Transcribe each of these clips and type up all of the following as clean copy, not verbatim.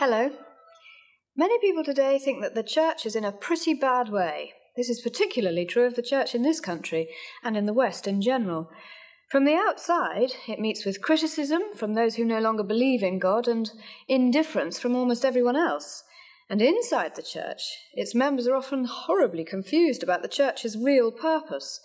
Hello. Many people today think that the church is in a pretty bad way. This is particularly true of the church in this country and in the West in general. From the outside, it meets with criticism from those who no longer believe in God and indifference from almost everyone else. And inside the church, its members are often horribly confused about the church's real purpose.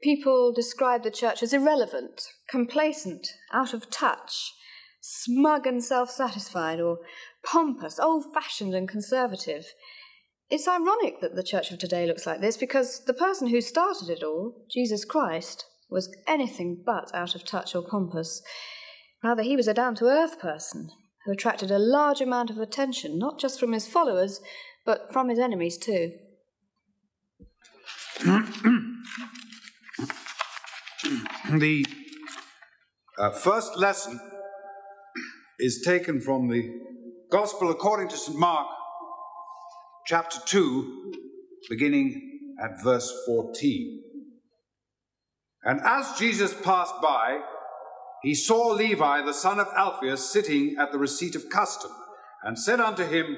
People describe the church as irrelevant, complacent, out of touch, smug and self-satisfied, or pompous, old-fashioned and conservative. It's ironic that the church of today looks like this because the person who started it all, Jesus Christ, was anything but out of touch or pompous. Rather, he was a down-to-earth person who attracted a large amount of attention, not just from his followers, but from his enemies too. The first lesson is taken from the Gospel according to St. Mark, chapter 2, beginning at verse 14. And as Jesus passed by, he saw Levi, the son of Alphaeus, sitting at the receipt of custom, and said unto him,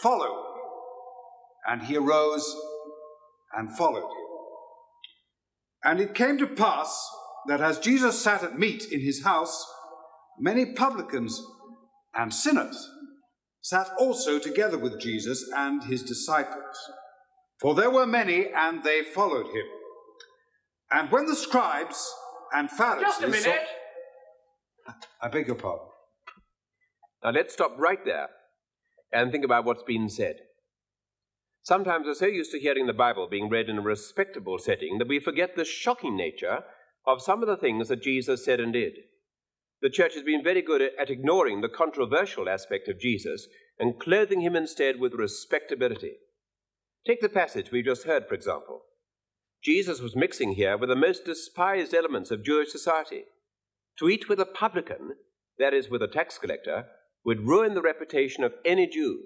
Follow. And he arose and followed him. And it came to pass that as Jesus sat at meat in his house, many publicans and sinners sat also together with Jesus and his disciples. For there were many, and they followed him. And when the scribes and Pharisees... Just a minute! I beg your pardon. Now let's stop right there and think about what's been said. Sometimes we're so used to hearing the Bible being read in a respectable setting that we forget the shocking nature of some of the things that Jesus said and did. The church has been very good at ignoring the controversial aspect of Jesus and clothing him instead with respectability. Take the passage we've just heard, for example. Jesus was mixing here with the most despised elements of Jewish society. To eat with a publican, that is, with a tax collector, would ruin the reputation of any Jew.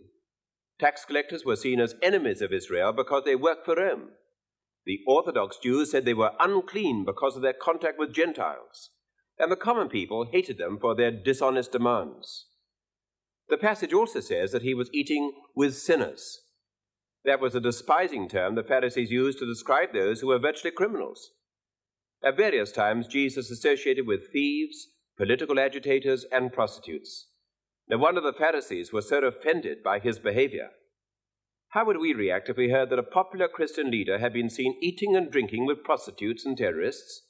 Tax collectors were seen as enemies of Israel because they worked for Rome. The Orthodox Jews said they were unclean because of their contact with Gentiles, and the common people hated them for their dishonest demands. The passage also says that he was eating with sinners. That was a despising term the Pharisees used to describe those who were virtually criminals. At various times, Jesus associated with thieves, political agitators, and prostitutes. No wonder the Pharisees were so offended by his behavior. How would we react if we heard that a popular Christian leader had been seen eating and drinking with prostitutes and terrorists?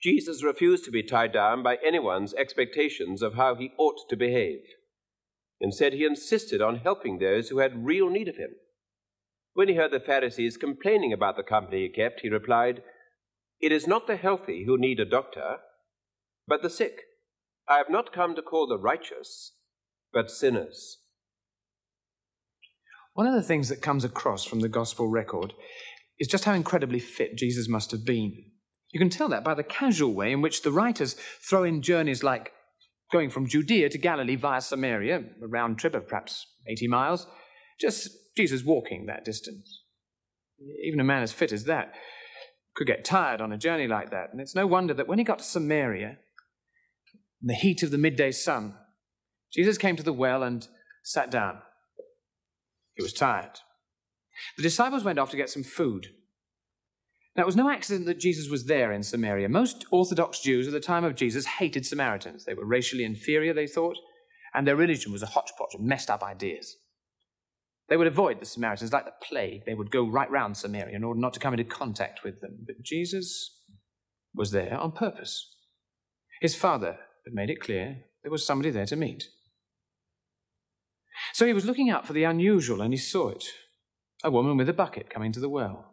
Jesus refused to be tied down by anyone's expectations of how he ought to behave. Instead, he insisted on helping those who had real need of him. When he heard the Pharisees complaining about the company he kept, he replied, It is not the healthy who need a doctor, but the sick. I have not come to call the righteous, but sinners. One of the things that comes across from the gospel record is just how incredibly fit Jesus must have been. You can tell that by the casual way in which the writers throw in journeys like going from Judea to Galilee via Samaria, a round trip of perhaps 80 miles, just Jesus walking that distance. Even a man as fit as that could get tired on a journey like that, and it's no wonder that when he got to Samaria, in the heat of the midday sun, Jesus came to the well and sat down. He was tired. The disciples went off to get some food. Now, it was no accident that Jesus was there in Samaria. Most Orthodox Jews at the time of Jesus hated Samaritans. They were racially inferior, they thought, and their religion was a hodgepodge of messed up ideas. They would avoid the Samaritans like the plague. They would go right round Samaria in order not to come into contact with them. But Jesus was there on purpose. His Father had made it clear there was somebody there to meet. So he was looking out for the unusual, and he saw it. A woman with a bucket coming to the well.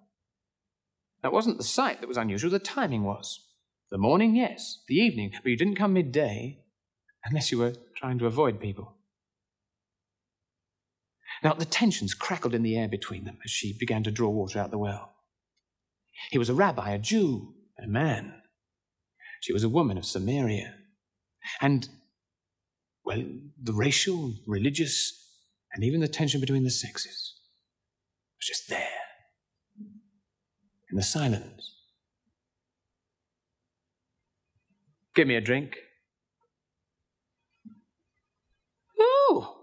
Now, it wasn't the sight that was unusual, the timing was. The morning, yes, the evening, but you didn't come midday unless you were trying to avoid people. Now, the tensions crackled in the air between them as she began to draw water out the well. He was a rabbi, a Jew, a man. She was a woman of Samaria. And, well, the racial, religious, and even the tension between the sexes was just there. In the silence. Give me a drink. Oh,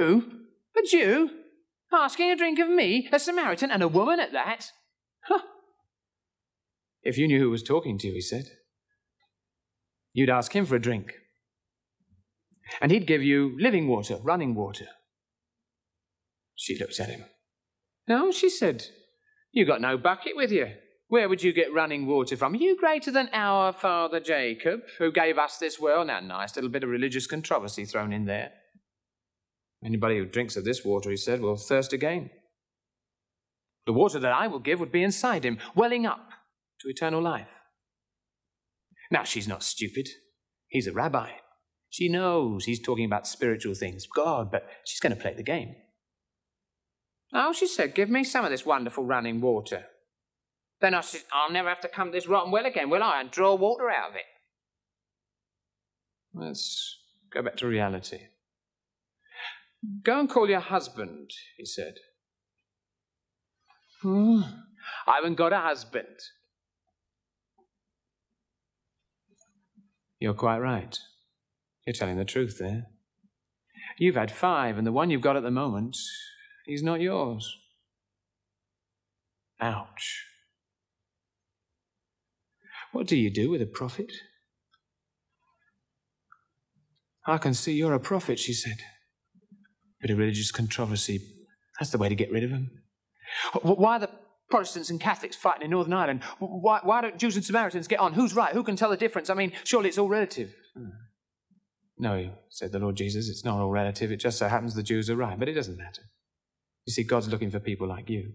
Jew? A Jew? Asking a drink of me? A Samaritan and a woman at that? Huh. If you knew who was talking to you, he said, you'd ask him for a drink. And he'd give you living water, running water. She looked at him. No, she said, you got no bucket with you. Where would you get running water from? Are you greater than our father Jacob, who gave us this world? Now, nice little bit of religious controversy thrown in there. Anybody who drinks of this water, he said, will thirst again. The water that I will give would be inside him, welling up to eternal life. Now, she's not stupid. He's a rabbi. She knows he's talking about spiritual things, God, but she's going to play the game. Oh, she said, give me some of this wonderful running water. Then I said, I'll never have to come to this rotten well again, will I? And draw water out of it. Let's go back to reality. Go and call your husband, he said. I haven't got a husband. You're quite right. You're telling the truth there. You've had 5, and the one you've got at the moment, he's not yours. Ouch. What do you do with a prophet? I can see you're a prophet, she said. Bit of religious controversy. That's the way to get rid of him. Why are the Protestants and Catholics fighting in Northern Ireland? Why don't Jews and Samaritans get on? Who's right? Who can tell the difference? I mean, surely it's all relative. No, said the Lord Jesus, it's not all relative. It just so happens the Jews are right, but it doesn't matter. You see, God's looking for people like you.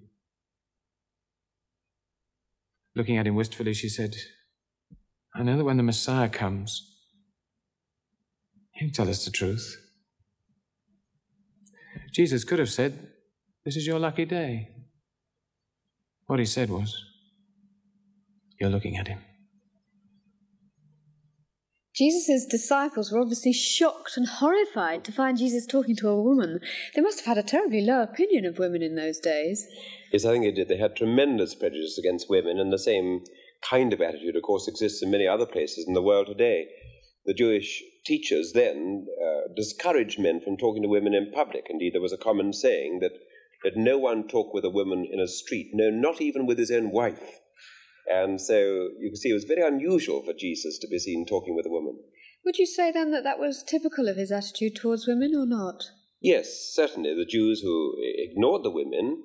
Looking at him wistfully, she said, I know that when the Messiah comes, he'll tell us the truth. Jesus could have said, this is your lucky day. What he said was, you're looking at him. Jesus' disciples were obviously shocked and horrified to find Jesus talking to a woman. They must have had a terribly low opinion of women in those days. Yes, I think they did. They had tremendous prejudice against women, and the same kind of attitude, of course, exists in many other places in the world today. The Jewish teachers then discouraged men from talking to women in public. Indeed, there was a common saying that no one talked with a woman in a street, no, not even with his own wife. And so you can see it was very unusual for Jesus to be seen talking with a woman. Would you say then that was typical of his attitude towards women or not? Yes, certainly. The Jews who ignored the women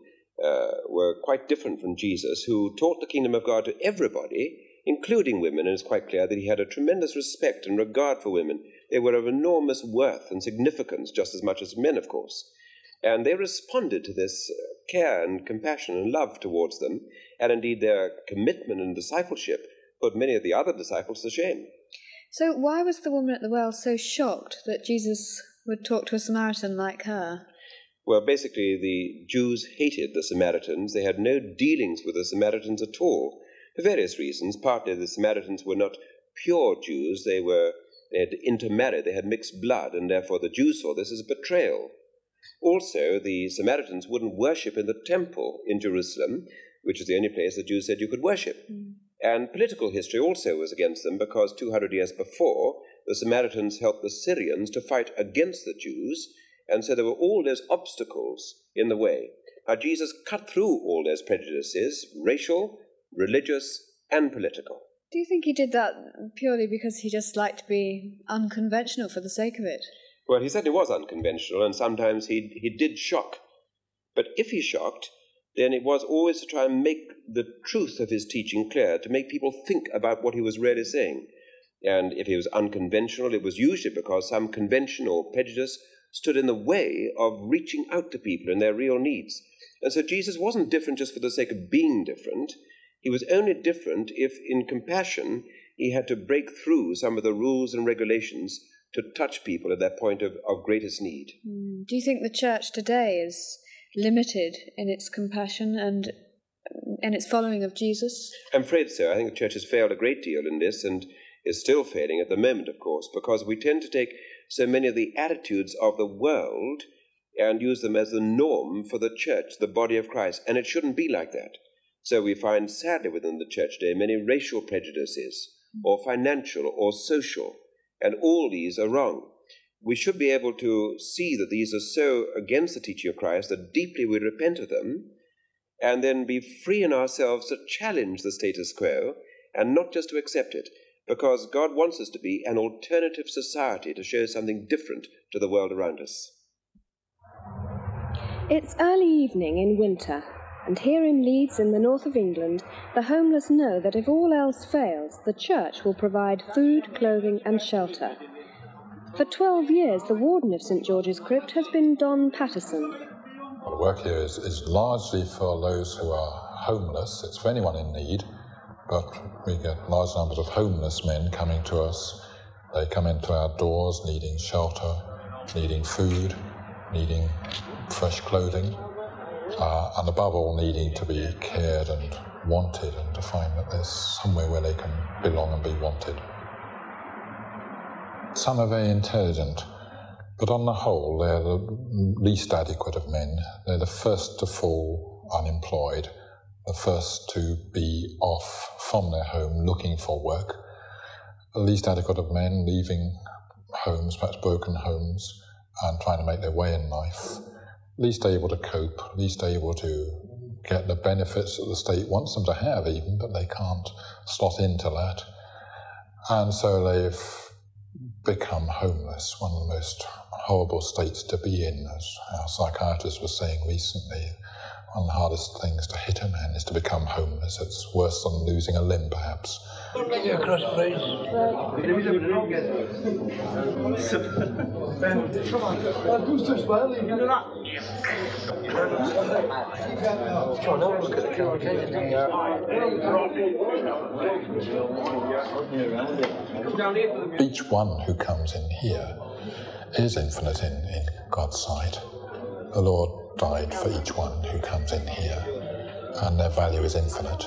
were quite different from Jesus, who taught the kingdom of God to everybody, including women, and it's quite clear that he had a tremendous respect and regard for women. They were of enormous worth and significance, just as much as men, of course. And they responded to this care and compassion and love towards them, and indeed their commitment and discipleship put many of the other disciples to shame. So why was the woman at the well so shocked that Jesus would talk to a Samaritan like her? Well, basically the Jews hated the Samaritans. They had no dealings with the Samaritans at all, for various reasons. Partly the Samaritans were not pure Jews. They had intermarried, they had mixed blood, and therefore the Jews saw this as a betrayal. Also, the Samaritans wouldn't worship in the temple in Jerusalem, which is the only place the Jews said you could worship. And political history also was against them, because 200 years before, the Samaritans helped the Syrians to fight against the Jews, and so there were all those obstacles in the way. Now, Jesus cut through all those prejudices, racial, religious, and political. Do you think he did that purely because he just liked to be unconventional for the sake of it? Well, he certainly was unconventional, and sometimes he did shock. But if he shocked, then it was always to try and make the truth of his teaching clear, to make people think about what he was really saying. And if he was unconventional, it was usually because some convention or prejudice stood in the way of reaching out to people and their real needs. And so Jesus wasn't different just for the sake of being different. He was only different if, in compassion, he had to break through some of the rules and regulations to touch people at their point of greatest need. Do you think the church today is limited in its compassion and in its following of Jesus? I'm afraid so. I think the church has failed a great deal in this and is still failing at the moment, of course, because we tend to take so many of the attitudes of the world and use them as the norm for the church, the body of Christ, and it shouldn't be like that. So we find, sadly, within the church today, many racial prejudices or financial or social. And all these are wrong. we should be able to see that these are so against the teaching of Christ that deeply we repent of them, and then be free in ourselves to challenge the status quo and not just to accept it, because God wants us to be an alternative society to show something different to the world around us. It's early evening in winter, and here in Leeds in the north of England, the homeless know that if all else fails, the church will provide food, clothing and shelter. For 12 years, the warden of St. George's Crypt has been Don Patterson. Well, the work here is largely for those who are homeless. It's for anyone in need, but we get large numbers of homeless men coming to us. They come into our doors needing shelter, needing food, needing fresh clothing, and above all needing to be cared and wanted, and to find that there's somewhere where they can belong and be wanted. Some are very intelligent, but on the whole they're the least adequate of men. They're the first to fall unemployed, the first to be off from their home looking for work, the least adequate of men leaving homes, perhaps broken homes, and trying to make their way in life, least able to cope, least able to get the benefits that the state wants them to have even, but they can't slot into that. And so they've become homeless, one of the most horrible states to be in. As our psychiatrist was saying recently, one of the hardest things to hit a man is to become homeless. It's worse than losing a limb, perhaps. Each one who comes in here is infinite in God's sight. The Lord died for each one who comes in here, and their value is infinite.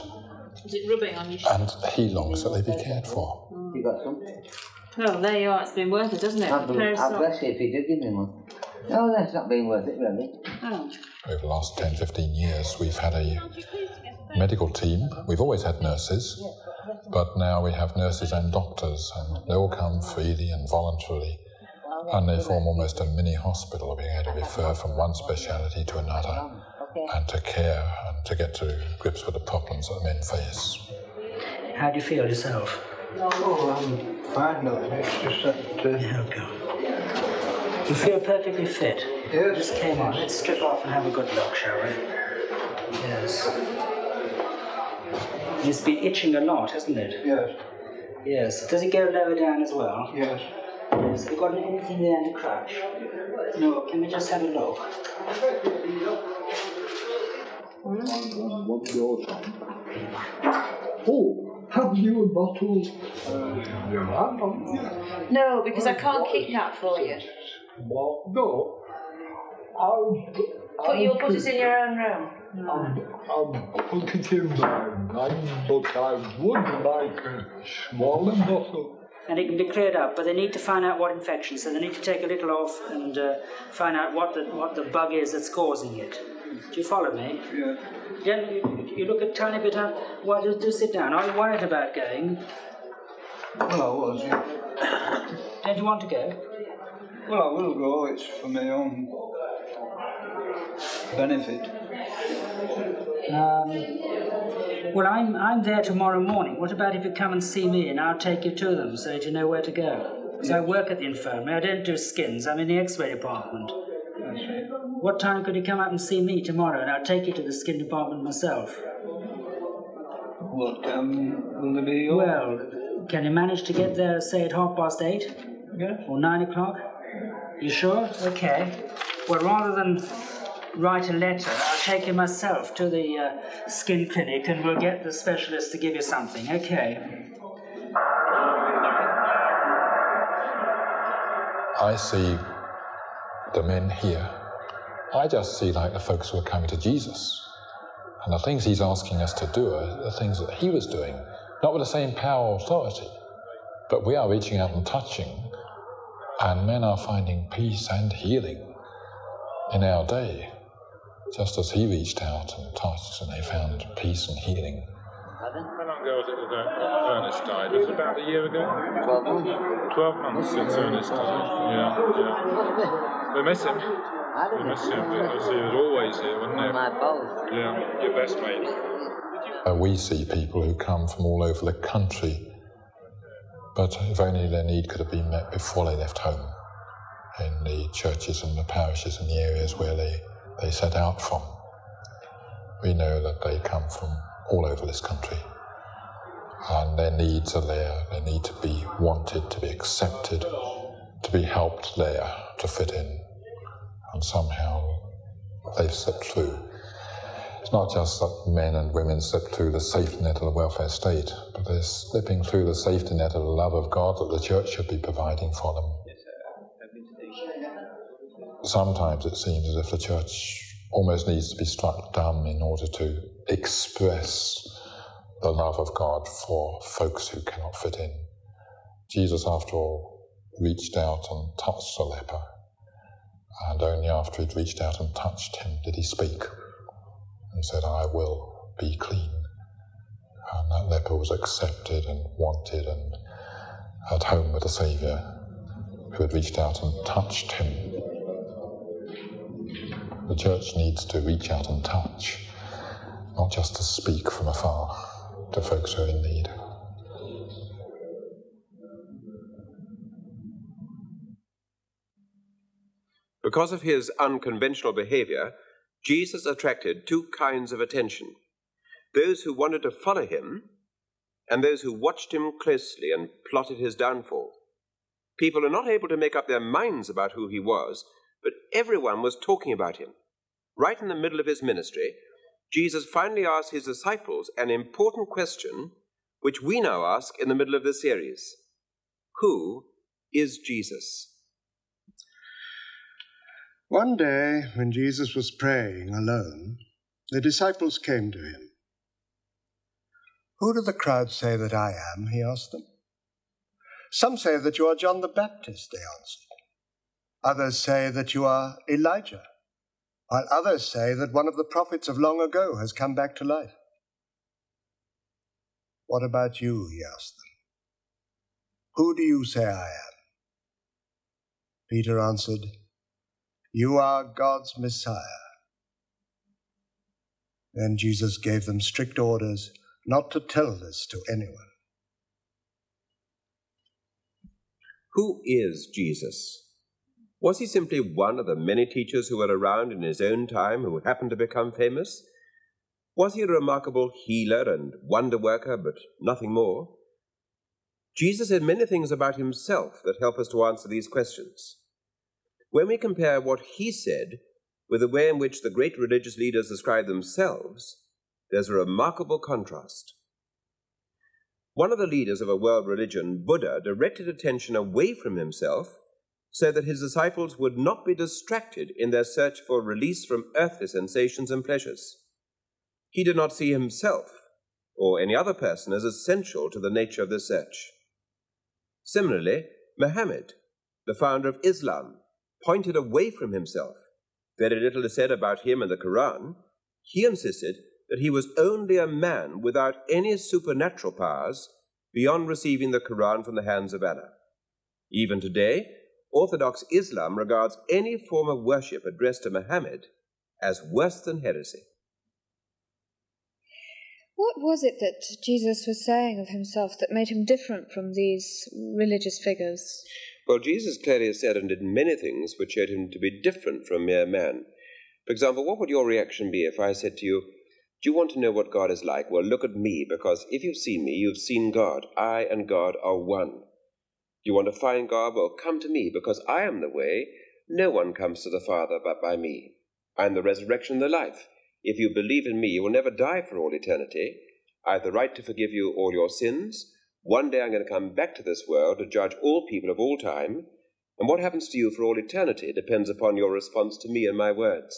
Is it rubbing on your shoes? And he longs that they be cared for. You got something? Well, there you are. It's been worth it, doesn't it? I'd bless you if you did give me one. No, that's not been worth it, really. Oh. Over the last 10, 15 years, we've had a medical team. We've always had nurses, but now we have nurses and doctors, and they all come freely and voluntarily, and they form almost a mini hospital, being able to refer from one speciality to another, and to care and to get to grips with the problems that men face. How do you feel yourself? Oh, I'm fine now. It's just that... You feel perfectly fit? Yes. Just came on. Let's strip off and have a good look, shall we? Yes. It's been itching a lot, hasn't it? Yes. Yes. Does it go lower down as well? Yes. Yes. Have you got anything there in the crutch? No. Can we just have a look? What's your time? Oh, have you a bottle? No, because I can't keep that for you. Well, no. You'll put it in your own room. I'll put it in my room, but I would like a smaller bottle. And it can be cleared up, but they need to find out what infection, so they need to take a little off and find out what the bug is that's causing it. Do you follow me? Yeah. Then you look a tiny bit out. Why do sit down? Are you worried about going? Well, I was, yeah. Don't you want to go? Well, I will go. It's for my own benefit. Well, I'm there tomorrow morning. What about if you come and see me and I'll take you to them so that you know where to go? Because I work at the infirmary. I don't do skins. I'm in the X-ray department. Okay. What time could you come up and see me tomorrow, and I'll take you to the skin department myself? What time will it be? Well, can you manage to get there, say, at 8:30? Yeah. Or 9 o'clock? You sure? Okay. Well, rather than write a letter, I'll take you myself to the skin clinic, and we'll get the specialist to give you something. Okay. I see the men here. I just see like the folks who are coming to Jesus, and the things he's asking us to do are the things that he was doing, not with the same power or authority, but we are reaching out and touching, and men are finding peace and healing in our day, just as he reached out and touched and they found peace and healing. ago that Ernest died? Was it about a year ago? 12 months. 12 months since Ernest died. Yeah, yeah. We miss him. We miss him. He was always here, wasn't he? Yeah, your best mate. We see people who come from all over the country, but if only their need could have been met before they left home, in the churches and the parishes and the areas where they set out from. We know that they come from all over this country, and their needs are there. They need to be wanted, to be accepted, to be helped there, to fit in, and somehow they've slipped through. It's not just that men and women slip through the safety net of the welfare state, but they're slipping through the safety net of the love of God that the church should be providing for them. Sometimes it seems as if the church almost needs to be struck dumb in order to express the love of God for folks who cannot fit in. Jesus, after all, reached out and touched the leper, and only after he'd reached out and touched him did he speak and said, "I will be clean." And that leper was accepted and wanted and at home with the Saviour, who had reached out and touched him. The church needs to reach out and touch, not just to speak from afar to folks who are in need. Because of his unconventional behavior, Jesus attracted two kinds of attention: those who wanted to follow him, and those who watched him closely and plotted his downfall. People are not able to make up their minds about who he was, but everyone was talking about him. Right in the middle of his ministry, Jesus finally asked his disciples an important question, which we now ask in the middle of this series: who is Jesus? One day, when Jesus was praying alone, the disciples came to him. "Who do the crowd say that I am?" he asked them. "Some say that you are John the Baptist," they answered. "Others say that you are Elijah, while others say that one of the prophets of long ago has come back to life." "What about you?" he asked them. "Who do you say I am?" Peter answered, "You are God's Messiah." Then Jesus gave them strict orders not to tell this to anyone. Who is Jesus? Was he simply one of the many teachers who were around in his own time who happened to become famous? Was he a remarkable healer and wonder worker, but nothing more? Jesus said many things about himself that help us to answer these questions. When we compare what he said with the way in which the great religious leaders describe themselves, there's a remarkable contrast. One of the leaders of a world religion, Buddha, directed attention away from himself so that his disciples would not be distracted in their search for release from earthly sensations and pleasures. He did not see himself or any other person as essential to the nature of this search. Similarly, Muhammad, the founder of Islam, pointed away from himself. Very little is said about him in the Quran. He insisted that he was only a man without any supernatural powers beyond receiving the Quran from the hands of Allah. Even today, Orthodox Islam regards any form of worship addressed to Muhammad as worse than heresy. What was it that Jesus was saying of himself that made him different from these religious figures? Well, Jesus clearly said and did many things which showed him to be different from mere man. For example, what would your reaction be if I said to you, "Do you want to know what God is like? Well, look at me, because if you've seen me, you've seen God. I and God are one. You want to find God? Well, come to me, because I am the way. No one comes to the Father but by me. I am the resurrection and the life. If you believe in me, you will never die for all eternity. I have the right to forgive you all your sins. One day I'm going to come back to this world to judge all people of all time. And what happens to you for all eternity depends upon your response to me and my words."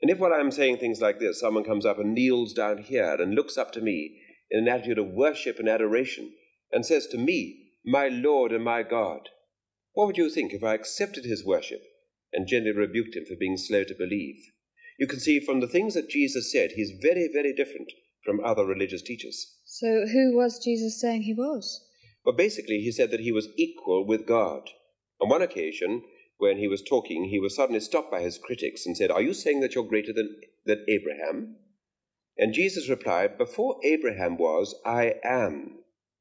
And if while I'm saying things like this, someone comes up and kneels down here and looks up to me in an attitude of worship and adoration and says to me, "My Lord and my God," what would you think if I accepted his worship and gently rebuked him for being slow to believe? You can see from the things that Jesus said, he's very, very different from other religious teachers. So who was Jesus saying he was? Well, basically, he said that he was equal with God. On one occasion, when he was talking, he was suddenly stopped by his critics and said, "Are you saying that you're greater than Abraham?" And Jesus replied, "Before Abraham was, I am."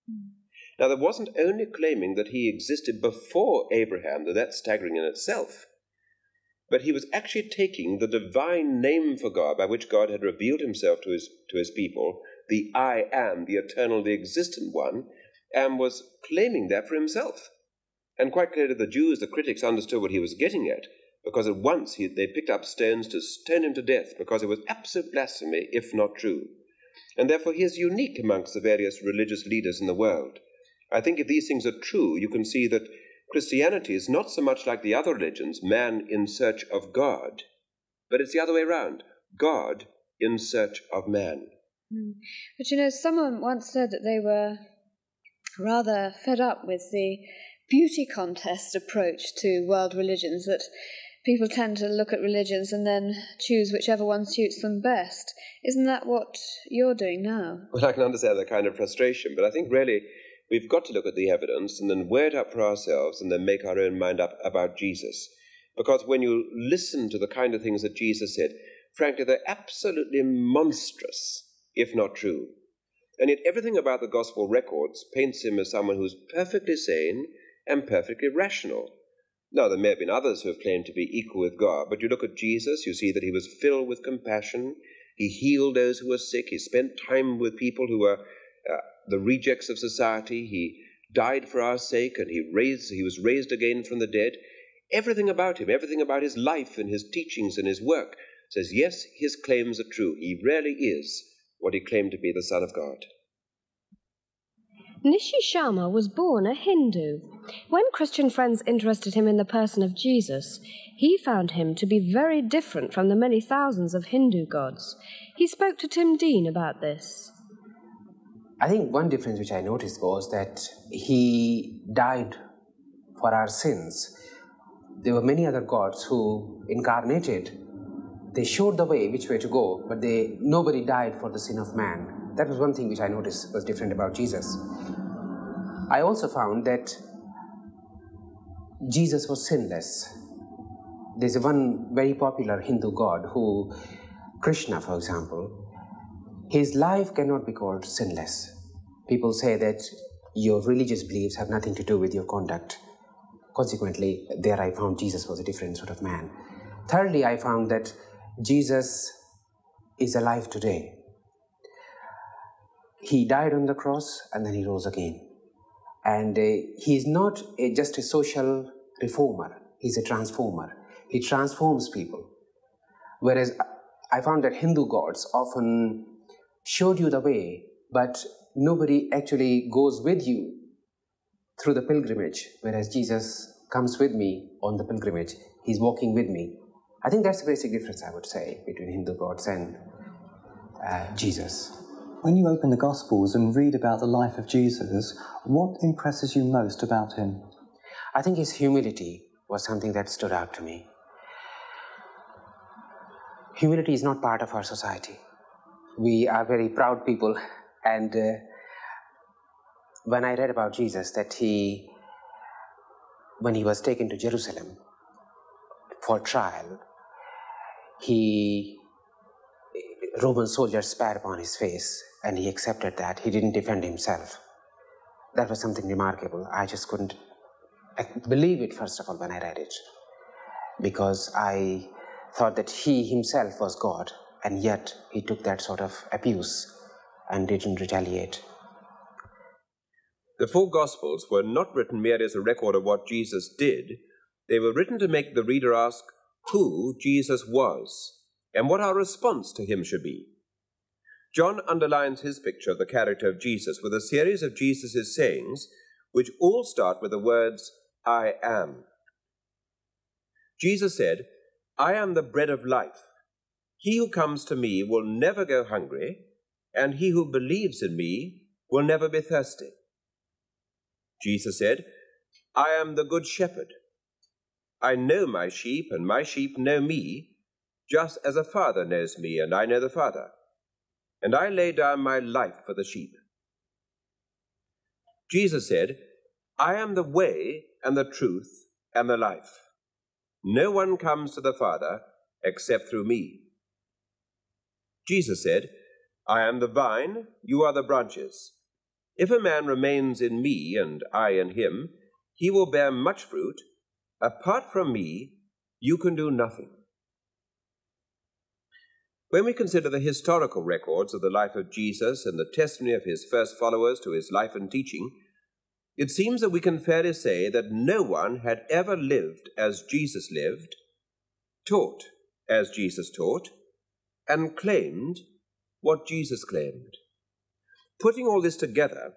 Mm. Now, that wasn't only claiming that he existed before Abraham, though that's staggering in itself, but he was actually taking the divine name for God, by which God had revealed himself to his people, the I am, the eternal, the existent one, and was claiming that for himself. And quite clearly the Jews, the critics, understood what he was getting at, because at once they picked up stones to stone him to death, because it was absolute blasphemy, if not true. And therefore he is unique amongst the various religious leaders in the world. I think if these things are true, you can see that Christianity is not so much like the other religions, man in search of God, but it's the other way around, God in search of man. Mm. But you know, someone once said that they were rather fed up with the beauty contest approach to world religions, that people tend to look at religions and then choose whichever one suits them best. Isn't that what you're doing now? Well, I can understand that kind of frustration, but I think really we've got to look at the evidence and then weigh it up for ourselves and then make our own mind up about Jesus. Because when you listen to the kind of things that Jesus said, frankly, they're absolutely monstrous, if not true. And yet everything about the gospel records paints him as someone who's perfectly sane and perfectly rational. Now, there may have been others who have claimed to be equal with God, but you look at Jesus, you see that he was filled with compassion, he healed those who were sick, he spent time with people who were the rejects of society, he died for our sake, and he was raised again from the dead. Everything about him, everything about his life and his teachings and his work says, yes, his claims are true. He really is what he claimed to be, the Son of God. Nishi Sharma was born a Hindu. When Christian friends interested him in the person of Jesus, he found him to be very different from the many thousands of Hindu gods. He spoke to Tim Dean about this. I think one difference which I noticed was that he died for our sins. There were many other gods who incarnated. They showed the way which way to go, but nobody died for the sin of man. That was one thing which I noticed was different about Jesus. I also found that Jesus was sinless. There's one very popular Hindu god who, Krishna for example, his life cannot be called sinless. People say that your religious beliefs have nothing to do with your conduct. Consequently, there I found Jesus was a different sort of man. Thirdly, I found that Jesus is alive today. He died on the cross and then he rose again. And he is not just a social reformer, he's a transformer. He transforms people. Whereas I found that Hindu gods often showed you the way, but nobody actually goes with you through the pilgrimage, whereas Jesus comes with me on the pilgrimage. He's walking with me. I think that's the basic difference, I would say, between Hindu gods and Jesus. When you open the Gospels and read about the life of Jesus, what impresses you most about him? I think his humility was something that stood out to me. Humility is not part of our society. We are very proud people, and when I read about Jesus, that when he was taken to Jerusalem for trial, Roman soldiers spat upon his face, and he accepted that. He didn't defend himself. That was something remarkable. I just couldn't believe it, first of all, when I read it, because I thought that he himself was God, and yet he took that sort of abuse and didn't retaliate. The four Gospels were not written merely as a record of what Jesus did. They were written to make the reader ask who Jesus was, and what our response to him should be. John underlines his picture of the character of Jesus with a series of Jesus' sayings, which all start with the words, "I am." Jesus said, "I am the bread of life. He who comes to me will never go hungry, and he who believes in me will never be thirsty." Jesus said, "I am the good shepherd. I know my sheep, and my sheep know me, just as a father knows me, and I know the Father. And I lay down my life for the sheep. Jesus said, I am the way and the truth and the life. No one comes to the Father except through me. Jesus said, I am the vine, you are the branches. If a man remains in me and I in him, he will bear much fruit. Apart from me, you can do nothing. When we consider the historical records of the life of Jesus and the testimony of his first followers to his life and teaching, it seems that we can fairly say that no one had ever lived as Jesus lived, taught as Jesus taught, and claimed what Jesus claimed. Putting all this together,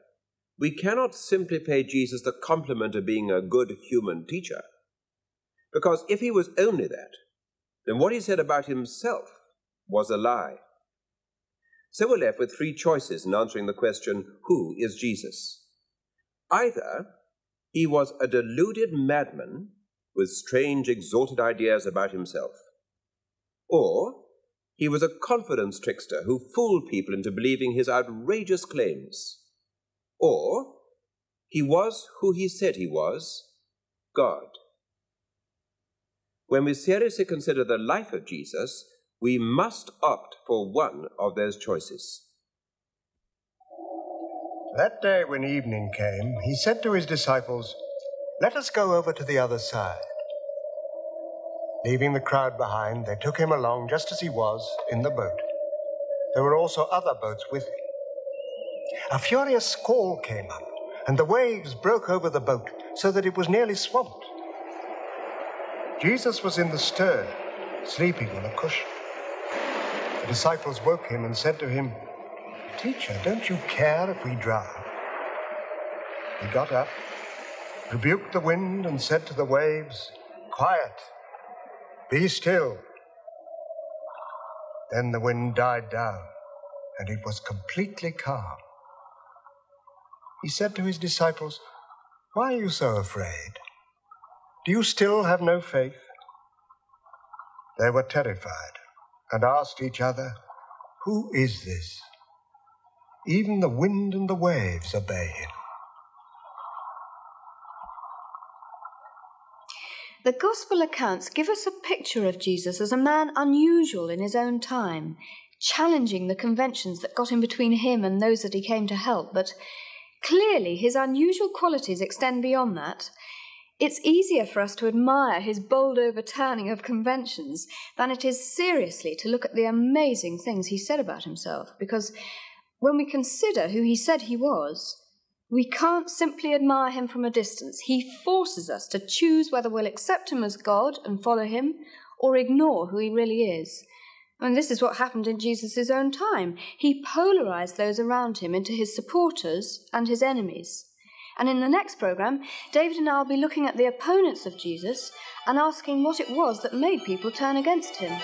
we cannot simply pay Jesus the compliment of being a good human teacher, because if he was only that, then what he said about himself was a lie. So we're left with three choices in answering the question, who is Jesus? Either he was a deluded madman with strange, exalted ideas about himself, or he was a confidence trickster who fooled people into believing his outrageous claims, or he was who he said he was, God. When we seriously consider the life of Jesus, we must opt for one of those choices. That day when evening came, he said to his disciples, Let us go over to the other side. Leaving the crowd behind, they took him along just as he was in the boat. There were also other boats with him. A furious squall came up, and the waves broke over the boat so that it was nearly swamped. Jesus was in the stern, sleeping on a cushion. The disciples woke him and said to him, Teacher, don't you care if we drown? He got up, rebuked the wind, and said to the waves, Quiet, be still. Then the wind died down, and it was completely calm. He said to his disciples, Why are you so afraid? Do you still have no faith? They were terrified and asked each other, Who is this? Even the wind and the waves obey him. The Gospel accounts give us a picture of Jesus as a man unusual in his own time, challenging the conventions that got in between him and those that he came to help, but clearly his unusual qualities extend beyond that. It's easier for us to admire his bold overturning of conventions than it is seriously to look at the amazing things he said about himself, because when we consider who he said he was, we can't simply admire him from a distance. He forces us to choose whether we'll accept him as God and follow him or ignore who he really is. And this is what happened in Jesus' own time. He polarized those around him into his supporters and his enemies. And in the next program, David and I will be looking at the opponents of Jesus and asking what it was that made people turn against him.